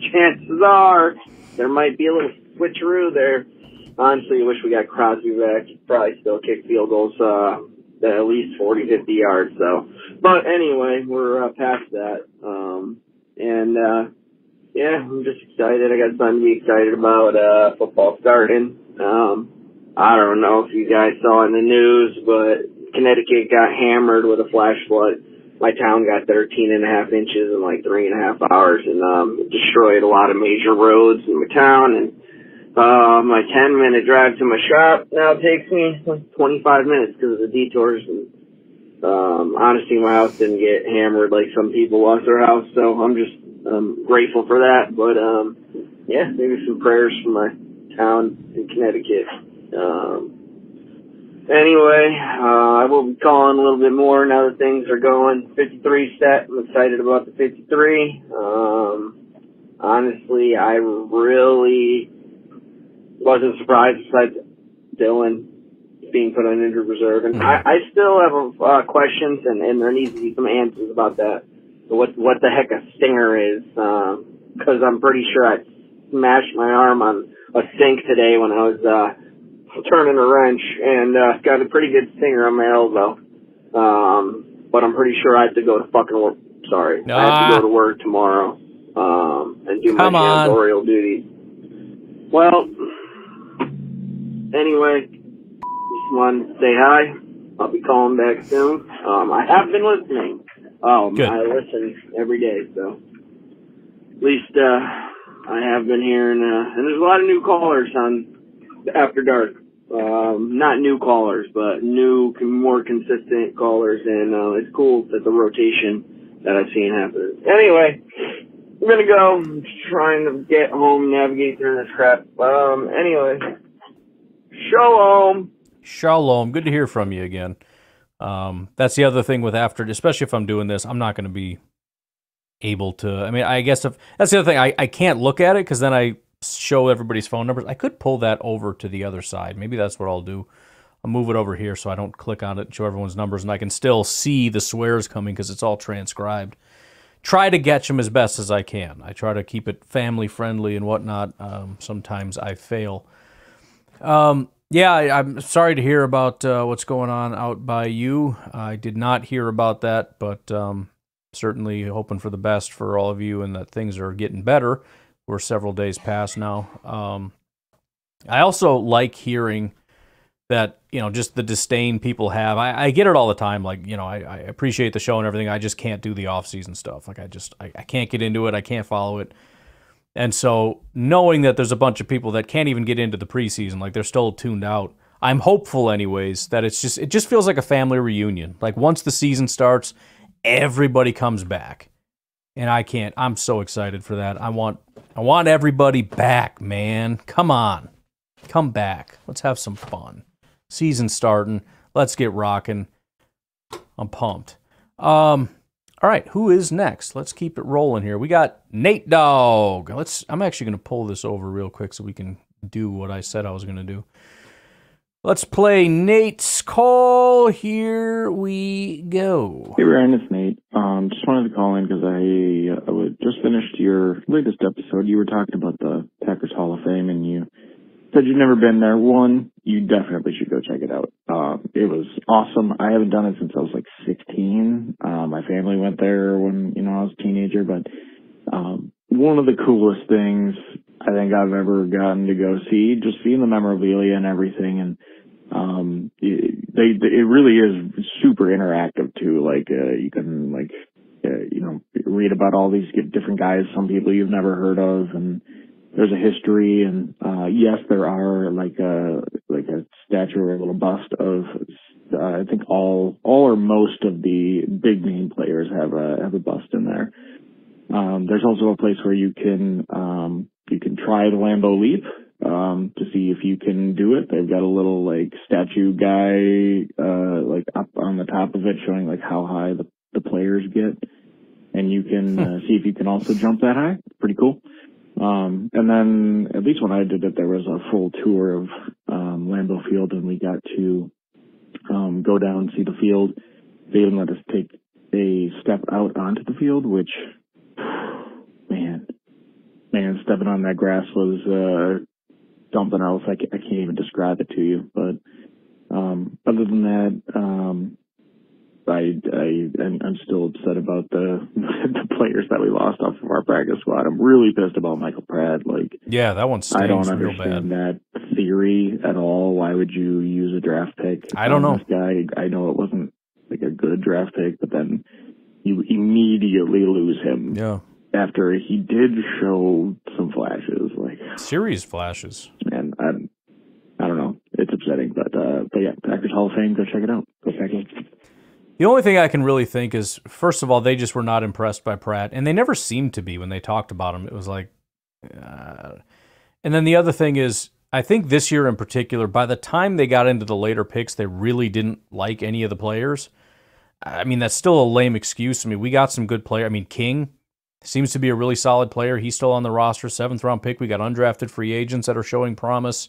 Chances are there might be a little switcheroo there. Honestly, I wish we got Crosby back. He'd probably still kick field goals at least 40, 50 yards. So, but anyway, we're past that. Yeah, I'm just excited. I got something to be excited about football starting. I don't know if you guys saw in the news, but Connecticut got hammered with a flash flood. My town got 13.5 inches in like 3.5 hours, and it destroyed a lot of major roads in my town. And my 10-minute drive to my shop now takes me 25 minutes because of the detours. And honestly, my house didn't get hammered like some people lost their house, so I'm just grateful for that. But yeah, maybe some prayers for my town in Connecticut. Anyway, I will be calling a little bit more now that things are going. 53 set. I'm excited about the 53. Honestly, I really wasn't surprised besides Dillon being put on injured reserve. And I still have questions, and there needs to be some answers about that. What the heck a stinger is, because I'm pretty sure I smashed my arm on a sink today when I was turning a wrench, and got a pretty good stinger on my elbow. But I'm pretty sure I have to go to fucking work. Sorry. I have to go to work tomorrow and do my janitorial duties. Well, anyway, just wanted to say hi. I'll be calling back soon. I have been listening. Good. I listen every day, so at least I have been hearing. And there's a lot of new callers on After Dark. Not new callers, but new, more consistent callers, and it's cool that the rotation that I've seen happen. Anyway, I'm gonna go. I'm trying to get home, navigate through this crap. Anyway, shalom. Shalom. Good to hear from you again. That's the other thing with After, especially if I'm doing this, I'm not gonna be able to. I mean, I guess if that's the other thing, I can't look at it because then I show everybody's phone numbers. I could pull that over to the other side. Maybe that's what I'll do. I'll move it over here so I don't click on it and show everyone's numbers, and I can still see the swears coming because it's all transcribed. Try to catch them as best as I can. I try to keep it family-friendly and whatnot. Sometimes I fail. Yeah, I'm sorry to hear about what's going on out by you. I did not hear about that, but certainly hoping for the best for all of you and that things are getting better. We're several days past now. I also like hearing that, you know, just the disdain people have. I get it all the time. Like, you know, I appreciate the show and everything. I just can't do the off-season stuff. Like, I can't get into it. I can't follow it. And so knowing that there's a bunch of people that can't even get into the preseason, like they're still tuned out, I'm hopeful anyways that it's just, it just feels like a family reunion. Like once the season starts, everybody comes back. And I can't. I'm so excited for that. I want everybody back, man. Come on. Come back. Let's have some fun. Season starting. Let's get rocking. I'm pumped. All right, who is next? Let's keep it rolling here. We got Nate Dogg. I'm actually going to pull this over real quick so we can do what I said I was going to do. Let's play Nate's call. Here we go. Hey, Ryan, it's Nate. Just wanted to call in because I just finished your latest episode. You were talking about the Packers Hall of Fame, and you said you've never been there. One, you definitely should go check it out. It was awesome. I haven't done it since I was like 16. My family went there when, you know, I was a teenager, but one of the coolest things I think I've ever gotten to go see, just seeing the memorabilia and everything. And it really is super interactive too. Like you can like you know, read about all these different guys, some people you've never heard of, and there's a history. And yes, there are like a statue or a little bust of I think all or most of the big name players have a bust in there. There's also a place where you can try the Lambeau Leap, to see if you can do it. They've got a little like statue guy, like up on the top of it showing like how high the players get. And you can see if you can also jump that high. Pretty cool. And then at least when I did it, there was a full tour of, Lambeau Field, and we got to, go down and see the field. They even let us take a step out onto the field, which, man, stepping on that grass was something else. I can't even describe it to you. But other than that, I'm still upset about the players that we lost off of our practice squad. I'm really pissed about Michael Pratt. Like, yeah, that one stinks. I don't understand that theory at all. Why would you use a draft pick? I don't know. This guy, I know it wasn't like a good draft pick, but then you immediately lose him. Yeah. After he did show some flashes, like serious flashes, and I don't know, it's upsetting, but yeah, Packers Hall of Fame, go check it out. Go check it. The only thing I can really think is, first of all, they just were not impressed by Pratt, and they never seemed to be when they talked about him. It was like, and then the other thing is, I think this year in particular, by the time they got into the later picks, they really didn't like any of the players. I mean, that's still a lame excuse. I mean, we got some good players. I mean, King seems to be a really solid player. He's still on the roster, 7th-round pick. We got undrafted free agents that are showing promise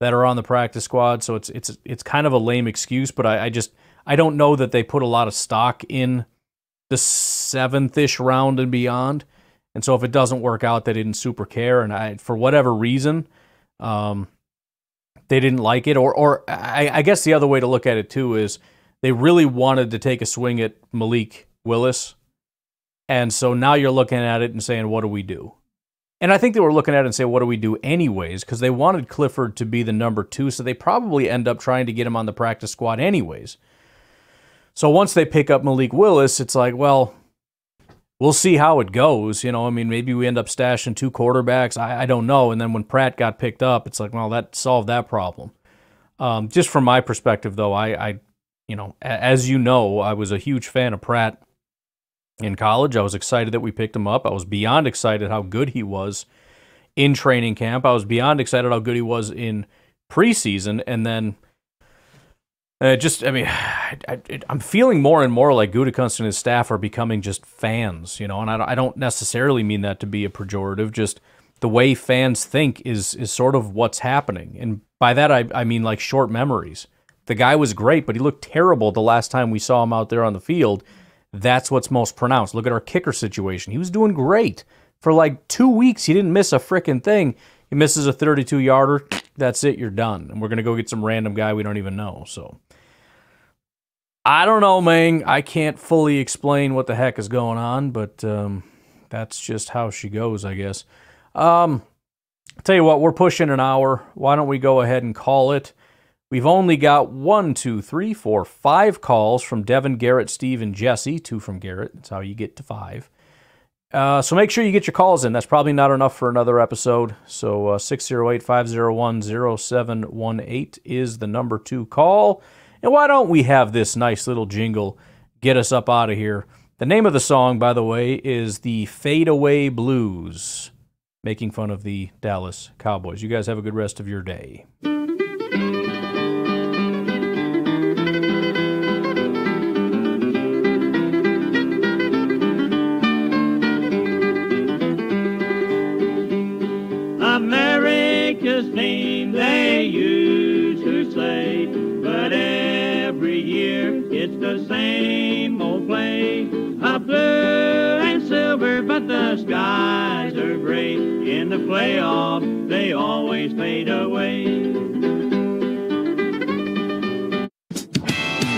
that are on the practice squad. So it's kind of a lame excuse, but I don't know that they put a lot of stock in the 7th-ish round and beyond. And so if it doesn't work out, they didn't super care. And for whatever reason, they didn't like it. Or I guess the other way to look at it too is they really wanted to take a swing at Malik Willis. And so now you're looking at it and saying, what do we do? And I think they were looking at it and saying, what do we do anyways? Because they wanted Clifford to be the number 2, so they probably end up trying to get him on the practice squad anyways. So once they pick up Malik Willis, it's like, well, we'll see how it goes. You know, I mean, maybe we end up stashing 2 quarterbacks. I don't know. And then when Pratt got picked up, it's like, well, that solved that problem. Just from my perspective, though, I you know, as you know, I was a huge fan of Pratt. In college, I was excited that we picked him up. I was beyond excited how good he was in training camp. I was beyond excited how good he was in preseason. And then I'm feeling more and more like Gutekunst and his staff are becoming just fans, you know, and I don't necessarily mean that to be a pejorative. Just the way fans think is sort of what's happening. And by that, I mean like short memories. The guy was great, but he looked terrible the last time we saw him out there on the field. That's what's most pronounced. Look at our kicker situation. He was doing great. For like 2 weeks, he didn't miss a freaking thing. He misses a 32-yarder. That's it. You're done. And we're going to go get some random guy we don't even know. So I don't know, man. I can't fully explain what the heck is going on, but that's just how she goes, I guess. Tell you what, we're pushing an hour. Why don't we go ahead and call it? We've only got 5 calls from Devin, Garrett, Steve, and Jesse. 2 from Garrett. That's how you get to 5. So make sure you get your calls in. That's probably not enough for another episode. So 608-501-0718 is the number 2 call. And why don't we have this nice little jingle get us up out of here? The name of the song, by the way, is the Fadeaway Blues, making fun of the Dallas Cowboys. You guys have a good rest of your day. America's name they use to slay, but every year it's the same old play. A blue and silver, but the skies are gray. In the playoff, they always fade away.